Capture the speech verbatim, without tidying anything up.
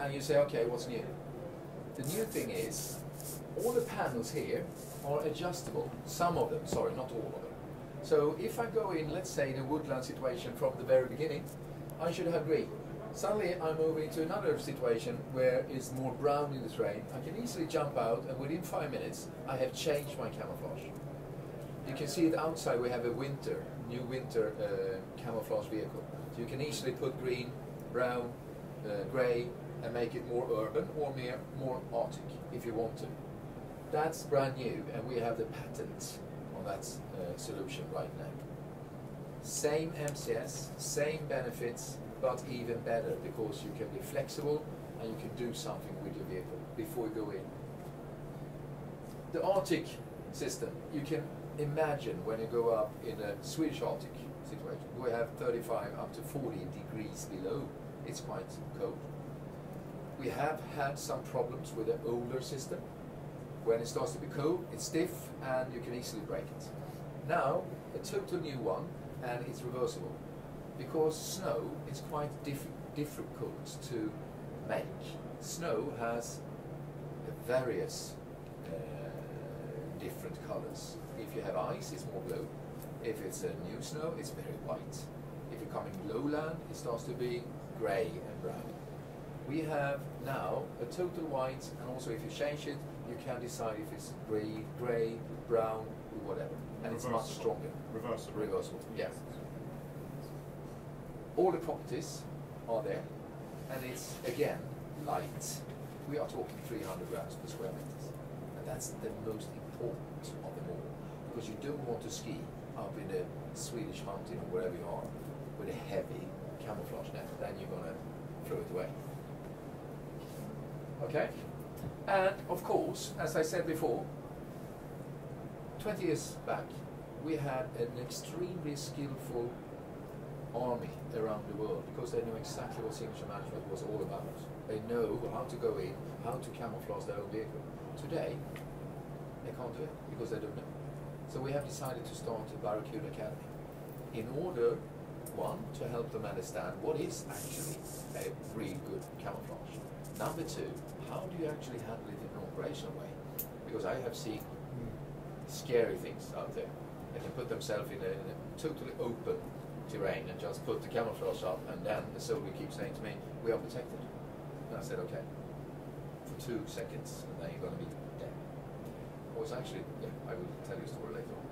and you say, okay, what's new? The new thing is, all the panels here are adjustable. Some of them, sorry, not all of them. So if I go in, let's say, in a woodland situation from the very beginning, I should have green. Suddenly I'm moving to another situation where it's more brown in the terrain. I can easily jump out, and within five minutes I have changed my camouflage. You can see that outside we have a winter, new winter uh, camouflage vehicle. So you can easily put green, brown, uh, grey, and make it more urban or mere, more Arctic if you want to. That's brand new, and we have the patent on that uh, solution right now. Same M C S, same benefits, but even better, because you can be flexible and you can do something with your vehicle before you go in. The Arctic system, you can imagine when you go up in a Swedish Arctic situation. We have thirty-five up to forty degrees below. It's quite cold. We have had some problems with the older system. When it starts to be cold, it's stiff and you can easily break it. Now, a total new one, and it's reversible. Because snow is quite diff difficult to make. Snow has various uh, different colors. If you have ice, it's more blue. If it's a new snow, it's very white. If you're coming lowland, it starts to be gray and brown. We have now a total white, and also if you change it, you can decide if it's gray, gray, brown, or whatever. And reversible. It's much stronger. Reversible. Reversible, yes. Yeah. All the properties are there, and it's, again, light. We are talking three hundred grams per square meters, and that's the most important of them all, because you don't want to ski up in the Swedish mountain or wherever you are with a heavy camouflage net, then you're going to throw it away. Okay? And, of course, as I said before, twenty years back, we had an extremely skillful army around the world, because they know exactly what signature management was all about. They know how to go in, how to camouflage their own vehicle. Today, they can't do it because they don't know. So we have decided to start a Barracuda Academy in order, one, to help them understand what is actually a really good camouflage. Number two, how do you actually handle it in an operational way? Because I have seen scary things out there. They can put themselves in a, in a totally open terrain and just put the camouflage up, and then the soldier keeps saying to me, we are protected. And I said, okay, for two seconds, and then you're going to be dead. Or it's actually, yeah, I will tell you a story later on.